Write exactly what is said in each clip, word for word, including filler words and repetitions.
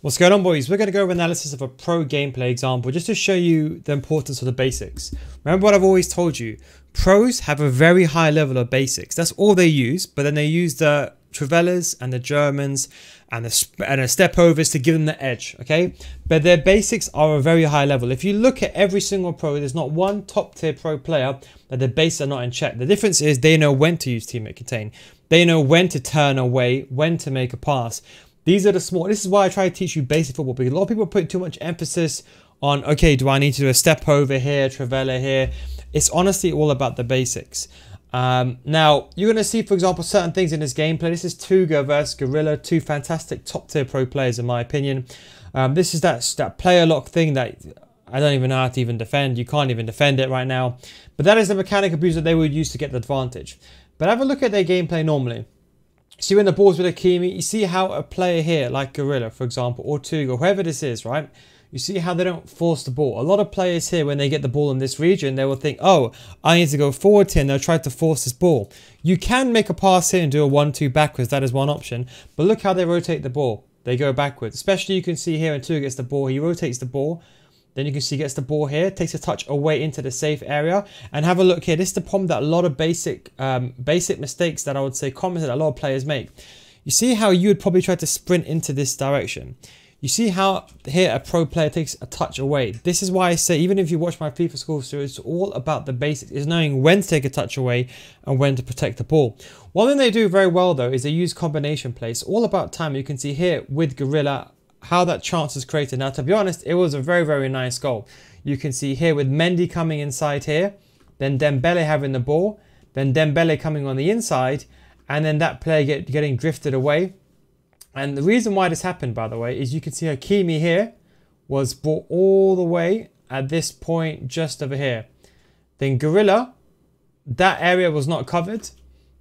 What's going on, boys? We're going to go over analysis of a pro gameplay example just to show you the importance of the basics. Remember what I've always told you, pros have a very high level of basics. That's all they use, but then they use the Travelers and the Germans and the, and the stepovers to give them the edge, okay? But their basics are a very high level. If you look at every single pro, there's not one top tier pro player that their basics are not in check. The difference is they know when to use teammate contain. They know when to turn away, when to make a pass. These are the small, this is why I try to teach you basic football, because a lot of people put too much emphasis on, okay, do I need to do a step over here, traveller here? It's honestly all about the basics. Um, now, you're going to see, for example, certain things in this gameplay. This is Tuga versus Gorilla, two fantastic top tier pro players in my opinion. Um, this is that, that player lock thing that I don't even know how to even defend. You can't even defend it right now. But that is the mechanic abuse that they would use to get the advantage. But have a look at their gameplay normally. So when the ball's with Hakimi, you see how a player here, like Gorilla, for example, or Tuga, or whoever this is, right? You see how they don't force the ball. A lot of players here, when they get the ball in this region, they will think, oh, I need to go forward here, and they'll try to force this ball. You can make a pass here and do a one two backwards. That is one option. But look how they rotate the ball. They go backwards. Especially you can see here when Tuga gets the ball, he rotates the ball. Then you can see he gets the ball here, takes a touch away into the safe area. And have a look here. This is the problem that a lot of basic um, basic mistakes that I would say common that a lot of players make. You see how you would probably try to sprint into this direction. You see how here a pro player takes a touch away. This is why I say, even if you watch my FIFA school series, it's all about the basics. It's knowing when to take a touch away and when to protect the ball. One thing they do very well though is they use combination play. It's all about time. You can see here with Gorilla how that chance was created. Now, to be honest, it was a very, very nice goal. You can see here with Mendy coming inside here, then Dembele having the ball, then Dembele coming on the inside, and then that player get, getting drifted away. And the reason why this happened, by the way, is you can see Hakimi here was brought all the way at this point just over here. Then Gorilla, that area was not covered.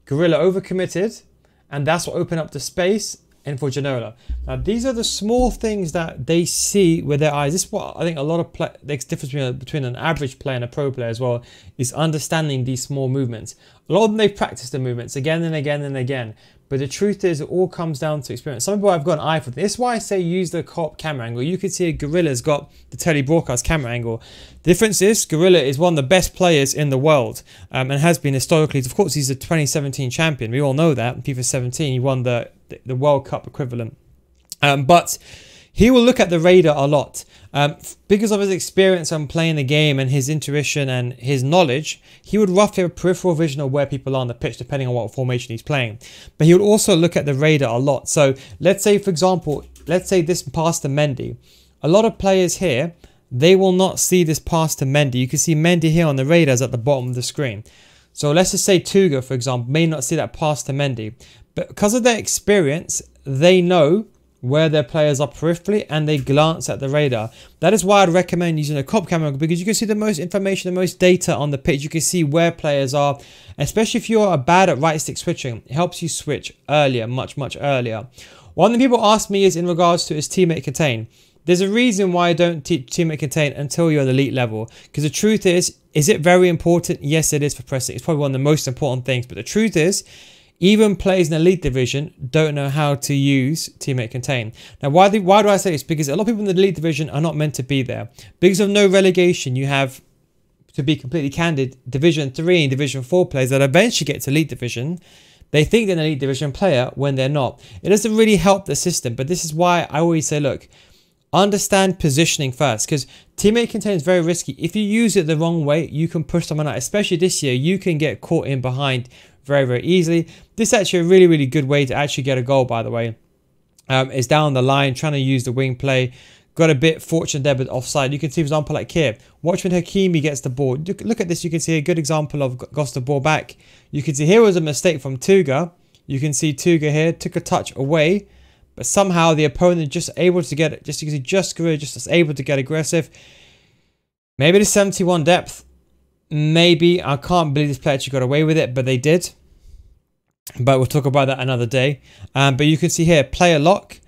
Gorilla overcommitted, and that's what opened up the space and for Ginola. Now, these are the small things that they see with their eyes. This is what I think a lot of play, the difference between, between an average player and a pro player as well, is understanding these small movements. A lot of them, they've practiced the movements again and again and again. But the truth is, it all comes down to experience. Some people have got an eye for this. That's why I say use the cop camera angle. You can see a Gorilla's got the tele broadcast camera angle. The difference is, Gorilla is one of the best players in the world um, and has been historically. Of course, he's a twenty seventeen champion. We all know that. FIFA seventeen, he won the, the World Cup equivalent. Um, but he will look at the radar a lot. Um, because of his experience on playing the game and his intuition and his knowledge, he would roughly have a peripheral vision of where people are on the pitch depending on what formation he's playing. But he would also look at the radar a lot. So let's say, for example, let's say this pass to Mendy. A lot of players here, they will not see this pass to Mendy. You can see Mendy here on the radars at the bottom of the screen. So let's just say Tuga, for example, may not see that pass to Mendy. But because of their experience, they know where their players are peripherally, and they glance at the radar. That is why I'd recommend using a cop camera, because you can see the most information, the most data on the pitch. You can see where players are, especially if you're bad at right stick switching. It helps you switch earlier, much, much earlier. One thing people ask me is in regards to is teammate contain. There's a reason why I don't teach teammate contain until you're at elite level. Because the truth is, is it very important? Yes, it is for pressing. It's probably one of the most important things. But the truth is, even players in elite division don't know how to use teammate contain. Now, why do, why do I say this? Because a lot of people in the elite division are not meant to be there. Because of no relegation, you have, to be completely candid, Division three and Division four players that eventually get to elite division. They think they're an elite division player when they're not. It doesn't really help the system, but this is why I always say, look, understand positioning first, because teammate contain is very risky. If you use it the wrong way, you can push someone out. Especially this year, you can get caught in behind very, very easily. This is actually a really, really good way to actually get a goal, by the way. Um, is down the line, trying to use the wing play. Got a bit fortunate there, but offside. You can see, for example, like here, watch when Hakimi gets the ball. Look, look at this. You can see a good example of got the ball back. You can see here was a mistake from Tuga. You can see Tuga here took a touch away, but somehow the opponent just able to get it. Just you can see, just Gorilla just is able to get aggressive. Maybe the seventy-one depth. Maybe, I can't believe this player actually got away with it, but they did. But we'll talk about that another day. Um, but you can see here, player lock.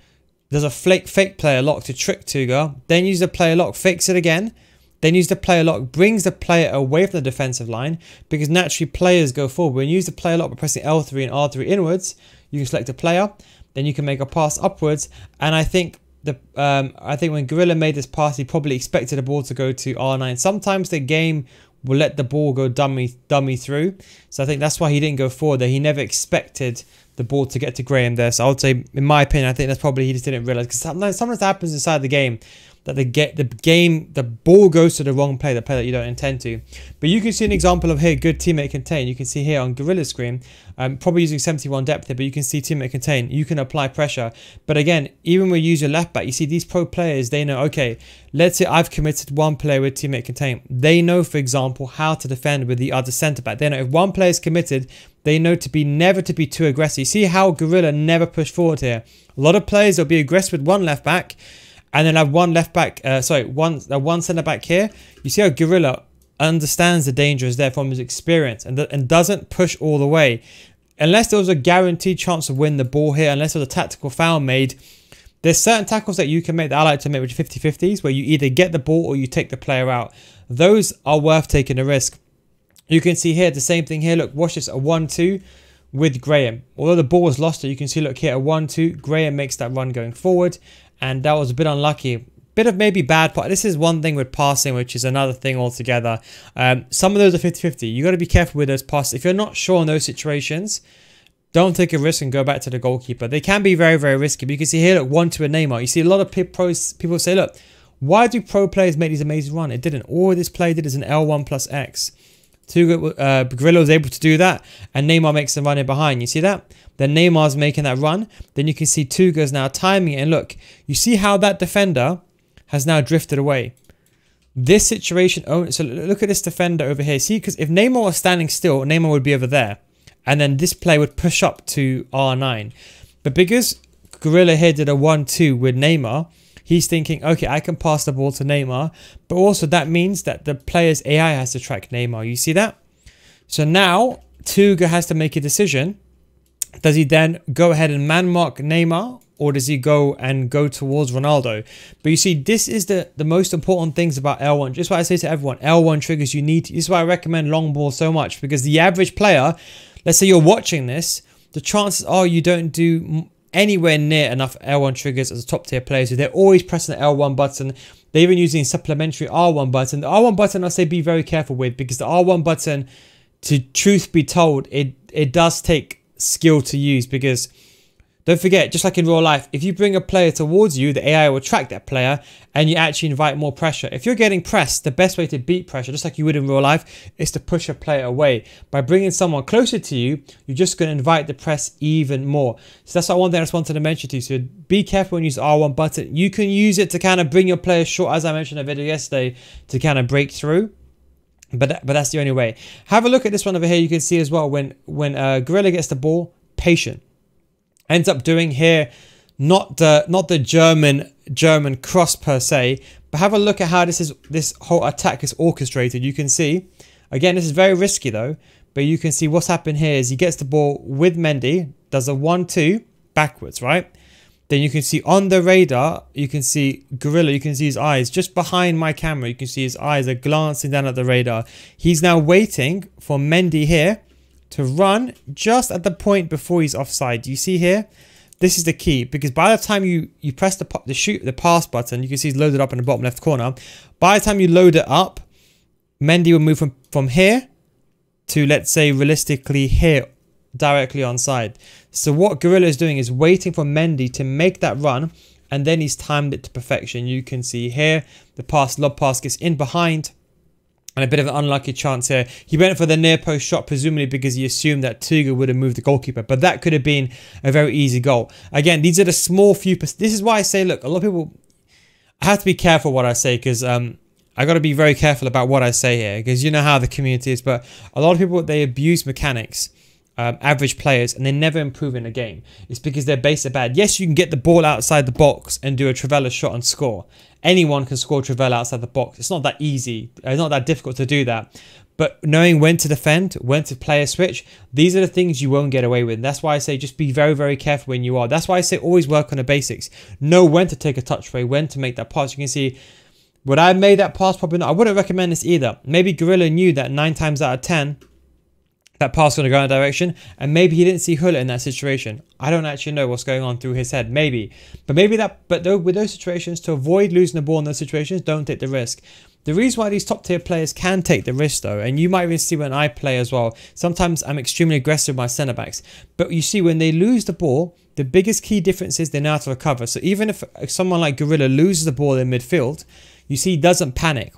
There's a flake, fake player lock to trick Tuga. Then use the player lock, fakes it again. Then use the player lock, brings the player away from the defensive line, because naturally players go forward. When you use the player lock by pressing L three and R three inwards, you can select a player. Then you can make a pass upwards. And I think The, um, I think when Gorilla made this pass, he probably expected the ball to go to R nine. Sometimes the game will let the ball go dummy dummy through. So I think that's why he didn't go forward there. He never expected the ball to get to Graham there. So I would say, in my opinion, I think that's probably he just didn't realise. Because sometimes, sometimes that happens inside the game. That the, get, the game, the ball goes to the wrong player, the player that you don't intend to. But you can see an example of here, good teammate contain. You can see here on Gorilla screen, um, probably using seventy-one depth here, but you can see teammate contain. You can apply pressure. But again, even when you use your left back, you see these pro players, they know, okay, let's say I've committed one player with teammate contain. They know, for example, how to defend with the other centre back. They know if one player is committed, they know to be never to be too aggressive. You see how Gorilla never pushed forward here. A lot of players will be aggressive with one left back, and then have one left back, uh, sorry, one uh, one centre back here. You see how Gorilla understands the danger is there from his experience and, and doesn't push all the way. Unless there was a guaranteed chance to win the ball here, unless there was a tactical foul made, there's certain tackles that you can make that I like to make, which are fifty fifties, where you either get the ball or you take the player out. Those are worth taking a risk. You can see here, the same thing here. Look, watch this, a one two. With Graham, although the ball was lost, you can see, look here, a one two, Graham makes that run going forward, and that was a bit unlucky, bit of maybe bad part. This is one thing with passing, which is another thing altogether. Um, some of those are fifty fifty, you got to be careful with those passes. If you're not sure in those situations, don't take a risk and go back to the goalkeeper. They can be very, very risky, but you can see here, look, one to a Neymar. You see a lot of pros, people say, look, why do pro players make these amazing runs? It didn't. All this play did is an L one plus X. Tuga, uh, Gorilla was able to do that, and Neymar makes the run in behind. You see that? Then Neymar's making that run. Then you can see Tuga's now timing it. And look, you see how that defender has now drifted away. This situation, oh, so look at this defender over here. See, because if Neymar was standing still, Neymar would be over there. And then this play would push up to R nine. But because Gorilla here did a one two with Neymar, he's thinking, okay, I can pass the ball to Neymar, but also that means that the player's A I has to track Neymar. You see that? So now Tuga has to make a decision. Does he then go ahead and man mark Neymar, or does he go and go towards Ronaldo? But you see, this is the, the most important things about L one. Just what I say to everyone, L one triggers, you need to, this is why I recommend long ball so much, because the average player, let's say you're watching this, the chances are you don't do anywhere near enough L one triggers as a top tier player. So they're always pressing the L one button. They're even using supplementary R one button. The R one button, I say be very careful with, because the R one button, to truth be told, it, it does take skill to use, because don't forget, just like in real life, if you bring a player towards you, the A I will track that player and you actually invite more pressure. If you're getting pressed, the best way to beat pressure, just like you would in real life, is to push a player away. By bringing someone closer to you, you're just going to invite the press even more. So that's one thing I just wanted to mention to you. So be careful when you use the R one button. You can use it to kind of bring your player short, as I mentioned in a video yesterday, to kind of break through. But, that, but that's the only way. Have a look at this one over here. You can see as well, when, when uh, Gorilla gets the ball, patient. Ends up doing here, not the not the German German cross per se, but have a look at how this is this whole attack is orchestrated. You can see, again, this is very risky though, but you can see what's happened here is he gets the ball with Mendy, does a one two backwards, right? Then you can see on the radar, you can see Gorilla, you can see his eyes just behind my camera. You can see his eyes are glancing down at the radar. He's now waiting for Mendy here to run just at the point before he's offside. You see here, this is the key, because by the time you you press the the shoot the pass button, you can see it's loaded up in the bottom left corner. By the time you load it up, Mendy will move from from here to, let's say, realistically here, directly onside. So what Gorilla is doing is waiting for Mendy to make that run, and then he's timed it to perfection. You can see here the pass lob pass gets in behind. And a bit of an unlucky chance here. He went for the near post shot, presumably because he assumed that Tuga would have moved the goalkeeper. But that could have been a very easy goal. Again, these are the small few... This is why I say, look, a lot of people... I have to be careful what I say, because um, I got to be very careful about what I say here, because you know how the community is. But a lot of people, they abuse mechanics, um, average players, and they never improve in a game. It's because their base are bad. Yes, you can get the ball outside the box and do a Travella shot and score. Anyone can score Travella outside the box. It's not that easy. It's not that difficult to do that. But knowing when to defend, when to play a switch, these are the things you won't get away with. And that's why I say just be very, very careful when you are. That's why I say always work on the basics. Know when to take a touchway, when to make that pass. You can see, would I have made that pass? Probably not. I wouldn't recommend this either. Maybe Gorilla knew that nine times out of ten, that pass in the Ghana direction, and maybe he didn't see Huller in that situation. I don't actually know what's going on through his head, maybe. But maybe that, but though, with those situations, to avoid losing the ball in those situations, don't take the risk. The reason why these top tier players can take the risk though, and you might even see when I play as well, sometimes I'm extremely aggressive with my centre backs, but you see when they lose the ball, the biggest key difference is they know how to recover. So even if someone like Gorilla loses the ball in midfield, you see he doesn't panic.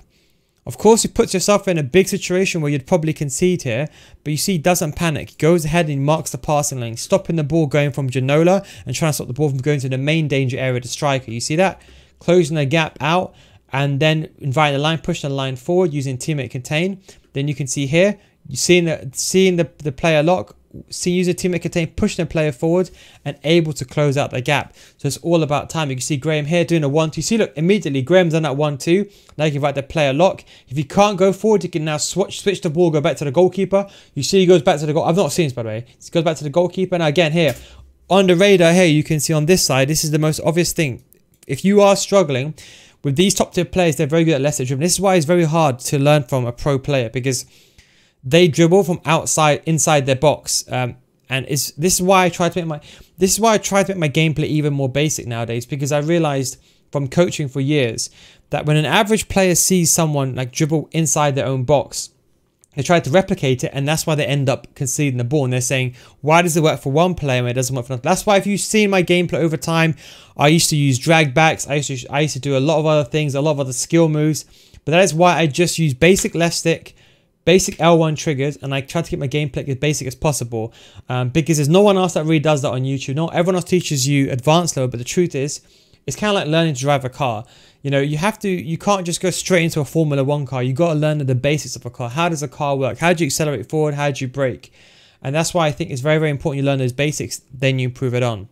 Of course, he puts yourself in a big situation where you'd probably concede here, but you see he doesn't panic. He goes ahead and marks the passing lane, stopping the ball going from Ginola and trying to stop the ball from going to the main danger area to striker. You see that? Closing the gap out and then inviting the line, pushing the line forward using teammate contain. Then you can see here, you're seeing the, seeing the, the player lock, see user teammate contain, pushing the player forward and able to close out the gap. So it's all about time. You can see Graham here doing a one two. See, look, immediately Graham's done that one two. Now you can write the player lock. If you can't go forward, you can now switch switch the ball, go back to the goalkeeper. You see he goes back to the goal. I've not seen this, by the way. He goes back to the goalkeeper. Now again here, on the radar here, you can see on this side, this is the most obvious thing. If you are struggling with these top tier players, they're very good at lesser dribbling. This is why it's very hard to learn from a pro player, because they dribble from outside, inside their box, um, and is this is why I try to make my this is why I try to make my gameplay even more basic nowadays, because I realized from coaching for years that when an average player sees someone like dribble inside their own box, they try to replicate it, and that's why they end up conceding the ball. And they're saying, why does it work for one player and it doesn't work for another? That's why, if you've seen my gameplay over time, I used to use drag backs. I used to I used to do a lot of other things, a lot of other skill moves. But that is why I just use basic left stick, basic L one triggers, and I try to keep my gameplay as basic as possible, um, because there's no one else that really does that on YouTube. No, everyone else teaches you advanced level, but the truth is, it's kind of like learning to drive a car. You know, you have to, you can't just go straight into a Formula One car. You got to learn the basics of a car. How does a car work? How do you accelerate forward? How do you brake? And that's why I think it's very, very important you learn those basics, then you improve it on.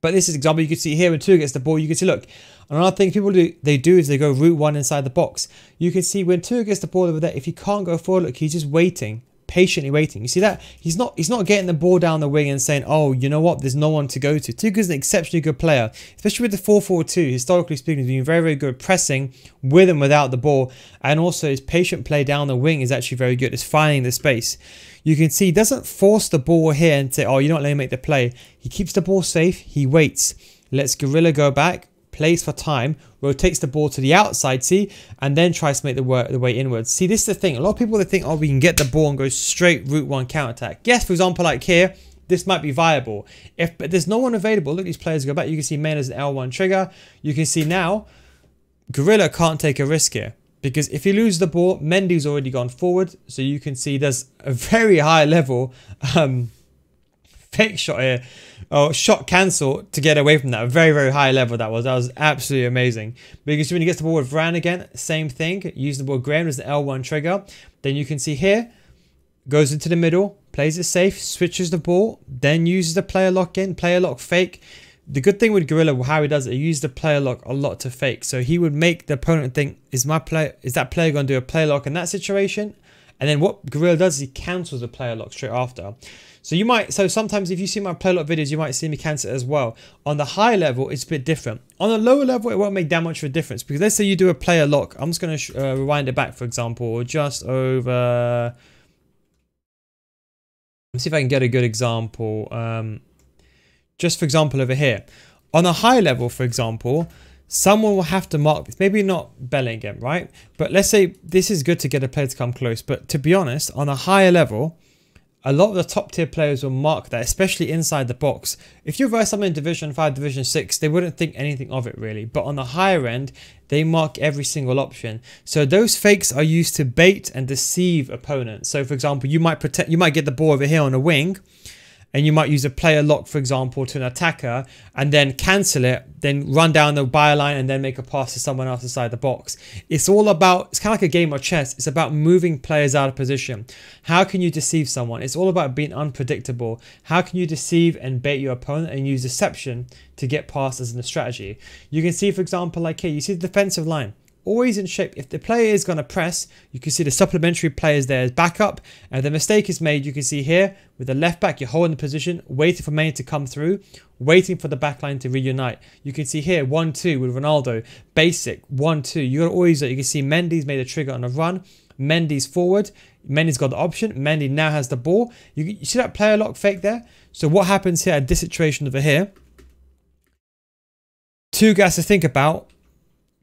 But this is an example you can see here when Tuga gets the ball. You can see, look, another thing people do, they do is they go route one inside the box. You can see when Tuga gets the ball over there, if he can't go forward, look, he's just waiting, patiently waiting. You see that? He's not he's not getting the ball down the wing and saying, oh, you know what, there's no one to go to. Tuga's an exceptionally good player, especially with the four four two. Historically speaking, he's been very, very good at pressing with and without the ball. And also his patient play down the wing is actually very good. It's finding the space. You can see he doesn't force the ball here and say, oh, you're not letting me make the play. He keeps the ball safe. He waits. Lets Gorilla go back. Plays for time, rotates the ball to the outside, see, and then tries to make the, work, the way inwards. See, this is the thing. A lot of people, they think, oh, we can get the ball and go straight route one counter-attack. Yes, for example, like here, this might be viable. If but there's no one available, look, these players go back. You can see Mane as an L one trigger. You can see now, Gorilla can't take a risk here, because if he loses the ball, Mendy's already gone forward. So you can see there's a very high level um, fake shot here. Oh, shot cancel to get away from that. Very, very high level that was. That was absolutely amazing. But you can see when he gets the ball with Vran again, same thing. Use the ball Graham as an L one trigger. Then you can see here, goes into the middle, plays it safe, switches the ball, then uses the player lock in, player lock fake. The good thing with Gorilla, how he does it, he uses the player lock a lot to fake. So he would make the opponent think, is my player, is that player going to do a player lock in that situation? And then what Gorilla does is he cancels the player lock straight after. So you might, so sometimes if you see my player lock videos, you might see me cancel it as well. On the high level, it's a bit different. On the lower level, it won't make that much of a difference, because let's say you do a player lock. I'm just going to uh, rewind it back, for example, or just over. Let's see if I can get a good example. Um, just for example, over here. On a high level, for example, someone will have to mark this. Maybe not Bellingham, right? But let's say this is good to get a player to come close. But to be honest, on a higher level, a lot of the top tier players will mark that, especially inside the box. If you verse someone in Division five, Division six, they wouldn't think anything of it really. But on the higher end, they mark every single option. So those fakes are used to bait and deceive opponents. So for example, you might protect, you might get the ball over here on a wing, and you might use a player lock, for example, to an attacker and then cancel it, then run down the byline and then make a pass to someone else inside the box. It's all about, it's kind of like a game of chess. It's about moving players out of position. How can you deceive someone? It's all about being unpredictable. How can you deceive and bait your opponent and use deception to get past as a strategy? You can see, for example, like here, you see the defensive line. Always in shape. If the player is going to press, you can see the supplementary players there as backup. And if the mistake is made, you can see here with the left back, you're holding the position, waiting for Mane to come through, waiting for the back line to reunite. You can see here one two with Ronaldo, basic one two. You got to always, you can see Mendy's made a trigger on a run. Mendy's forward. Mendy's got the option. Mendy now has the ball. You, you see that player lock fake there? So what happens here at this situation over here? Two guys to think about.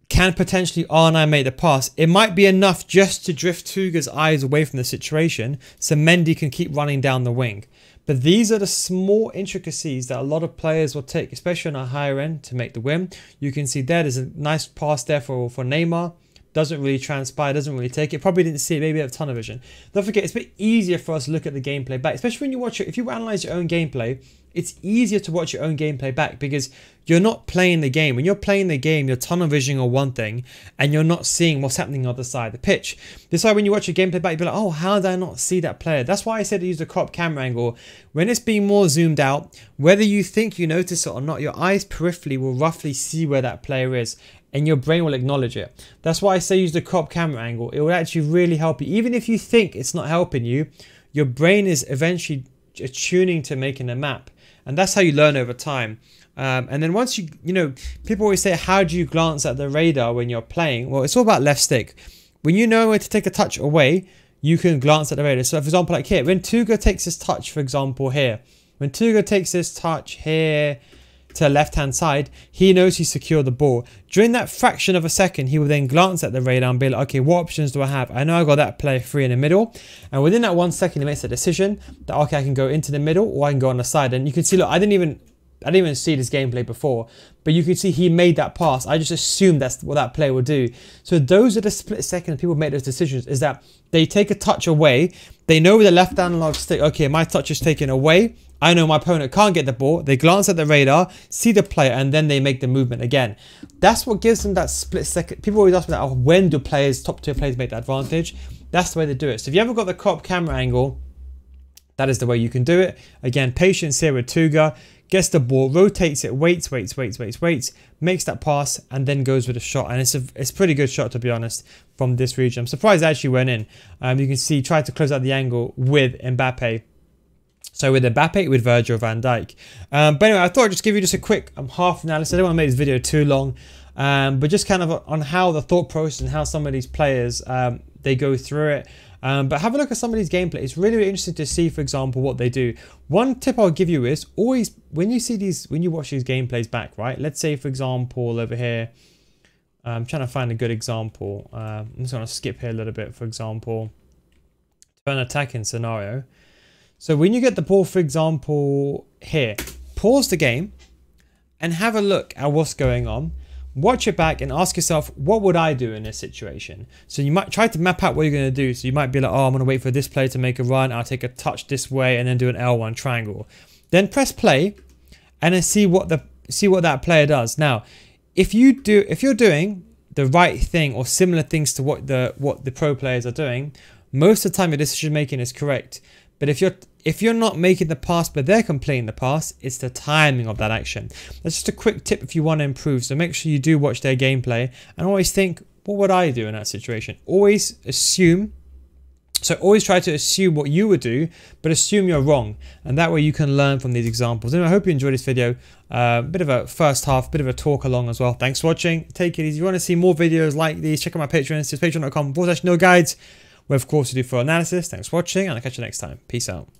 Can potentially R nine make the pass? It might be enough just to drift Tuga's eyes away from the situation so Mendy can keep running down the wing. But these are the small intricacies that a lot of players will take, especially on a higher end, to make the win. You can see there, there's a nice pass there for, for Neymar. Doesn't really transpire, doesn't really take it. Probably didn't see it, maybe a ton of vision. Don't forget, it's a bit easier for us to look at the gameplay back, especially when you watch it. If you analyze your own gameplay, it's easier to watch your own gameplay back because you're not playing the game. When you're playing the game, you're tunnel visioning on one thing and you're not seeing what's happening on the other side of the pitch. This is why when you watch your gameplay back, you'll be like, oh, how did I not see that player? That's why I said to use the crop camera angle. When it's being more zoomed out, whether you think you notice it or not, your eyes peripherally will roughly see where that player is and your brain will acknowledge it. That's why I say use the crop camera angle. It will actually really help you. Even if you think it's not helping you, your brain is eventually attuning to making a map. And that's how you learn over time. Um, and then once you, you know, people always say, how do you glance at the radar when you're playing? Well, it's all about left stick. When you know where to take a touch away, you can glance at the radar. So for example, like here, when Tuga takes his touch, for example, here. When Tuga takes his touch here to the left-hand side, he knows he's secured the ball. During that fraction of a second, he will then glance at the radar and be like, okay, what options do I have? I know I got that player free in the middle. And within that one second, he makes a decision that, okay, I can go into the middle or I can go on the side. And you can see, look, I didn't even... I didn't even see this gameplay before, but you can see he made that pass. I just assumed that's what that player would do. So those are the split seconds people make those decisions, is that they take a touch away. They know with the left analog stick, okay, my touch is taken away. I know my opponent can't get the ball. They glance at the radar, see the player, and then they make the movement again. That's what gives them that split second. People always ask me that, oh, when do players, top tier players, make that advantage? That's the way they do it. So if you haven't got the crop camera angle, that is the way you can do it. Again, patience here with Tuga. Gets the ball, rotates it, waits, waits, waits, waits, waits, makes that pass, and then goes with a shot. And it's a it's a pretty good shot, to be honest, from this region. I'm surprised it actually went in. Um, you can see, tried to close out the angle with Mbappe. So with Mbappe, with Virgil van Dijk. Um, but anyway, I thought I'd just give you just a quick um, half analysis. I don't want to make this video too long. Um, but just kind of on how the thought process and how some of these players, um, they go through it. Um, but have a look at somebody's gameplay. It's really, really interesting to see, for example, what they do. One tip I'll give you is always when you see these, when you watch these gameplays back, right? Let's say, for example, over here, I'm trying to find a good example. Uh, I'm just going to skip here a little bit, for example, turn attacking scenario. So when you get the ball, for example, here, pause the game and have a look at what's going on. Watch it back and ask yourself, what would I do in this situation? So you might try to map out what you're going to do. So you might be like, oh, I'm going to wait for this player to make a run. I'll take a touch this way and then do an L one triangle. Then press play and then see what the see what that player does. Now, if you do if you're doing the right thing or similar things to what the what the pro players are doing, most of the time your decision making is correct. But if you're if you're not making the pass, but they're completing the pass, it's the timing of that action. That's just a quick tip if you want to improve. So make sure you do watch their gameplay and always think, what would I do in that situation? Always assume. So always try to assume what you would do, but assume you're wrong. And that way you can learn from these examples. And I hope you enjoyed this video. A uh, bit of a first half, bit of a talk along as well. Thanks for watching. Take it easy. If you want to see more videos like these, check out my Patreon. It's patreon dot com forward slash no guides. Where, of course, we do for analysis. Thanks for watching, and I'll catch you next time. Peace out.